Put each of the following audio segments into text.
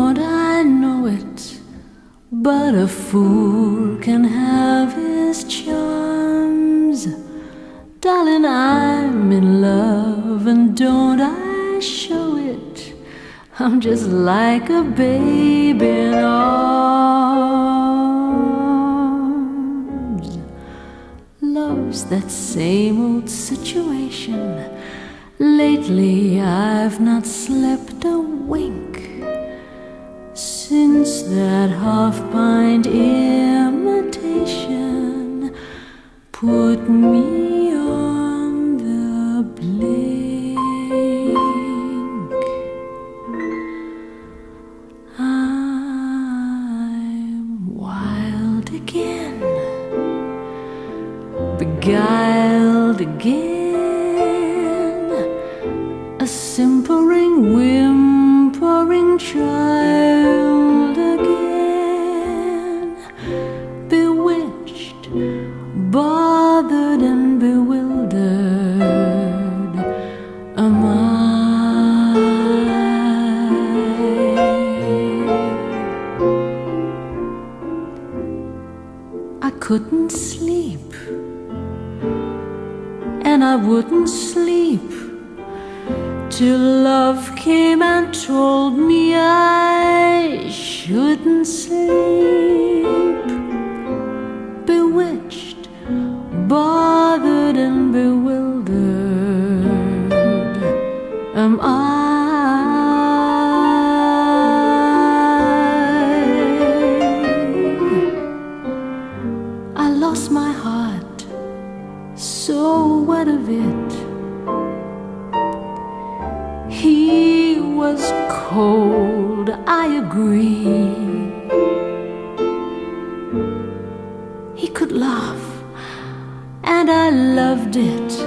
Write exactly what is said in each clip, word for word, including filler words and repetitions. Lord, I know it, but a fool can have his charms. Darling, I'm in love, and don't I show it? I'm just like a baby in arms. Love's that same old situation. Lately I've not slept a wink since that half-pint imitation put me on the blink. I'm wild again, beguiled again, simpering, whimpering child again, bewitched, bothered and bewildered am I. I couldn't sleep, and I wouldn't sleep till love came and told me I shouldn't sleep. Bewitched, bothered and bewildered am I. I lost my heart, so what of it? He was cold, I agree. He could laugh, and I loved it,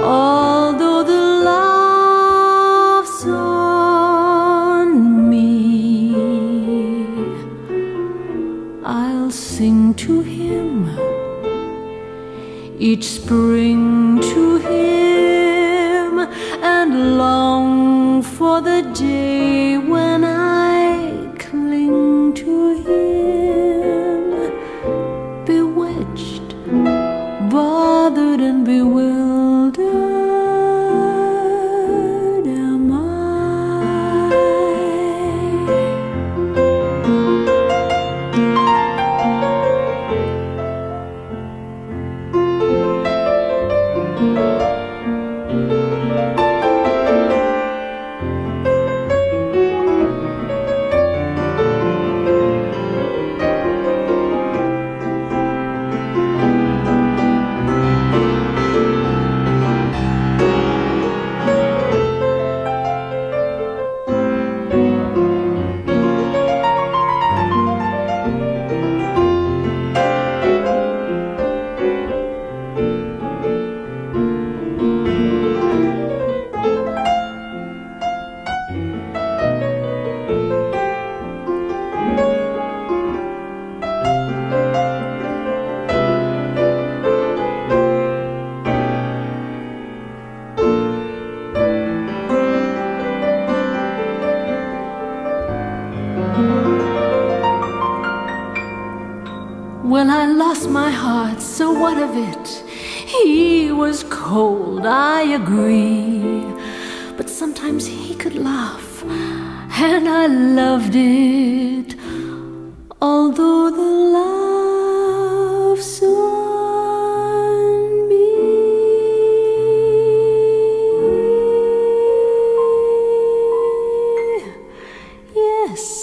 although the laugh's on me. I'll sing to him each spring, to him, and long for the day when I cling to him, bewitched, bothered and bewildered am I. Well, I lost my heart, so what of it? He was cold, I agree. But sometimes he could laugh, and I loved it, although the laugh's on me. Yes.